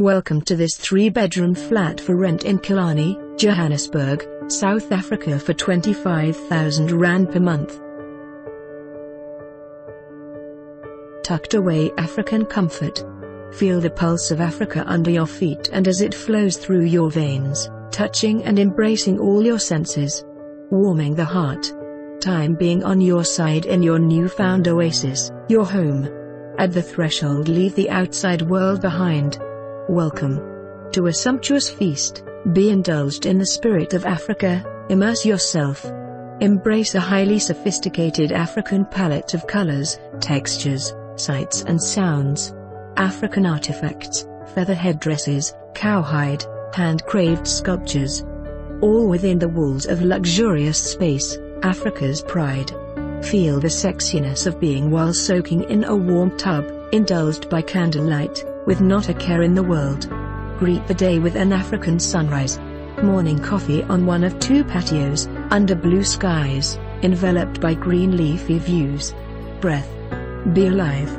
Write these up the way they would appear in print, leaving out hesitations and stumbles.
Welcome to this 3-bedroom flat for rent in Killarney, Johannesburg, South Africa for R25,000 per month. Tucked away African comfort. Feel the pulse of Africa under your feet and as it flows through your veins, touching and embracing all your senses. Warming the heart. Time being on your side in your newfound oasis, your home. At the threshold, leave the outside world behind. Welcome to a sumptuous feast. Be indulged in the spirit of Africa, immerse yourself. Embrace a highly sophisticated African palette of colors, textures, sights and sounds. African artifacts, feather headdresses, cowhide, hand-carved sculptures. All within the walls of luxurious space, Africa's pride. Feel the sexiness of being while soaking in a warm tub, indulged by candlelight, with not a care in the world. Greet the day with an African sunrise. Morning coffee on one of 2 patios, under blue skies, enveloped by green leafy views. Breath. Be alive.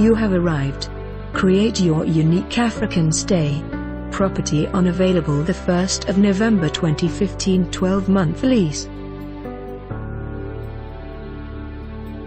You have arrived. Create your unique African stay. Property on available the 1st of November 2015, 12-month lease.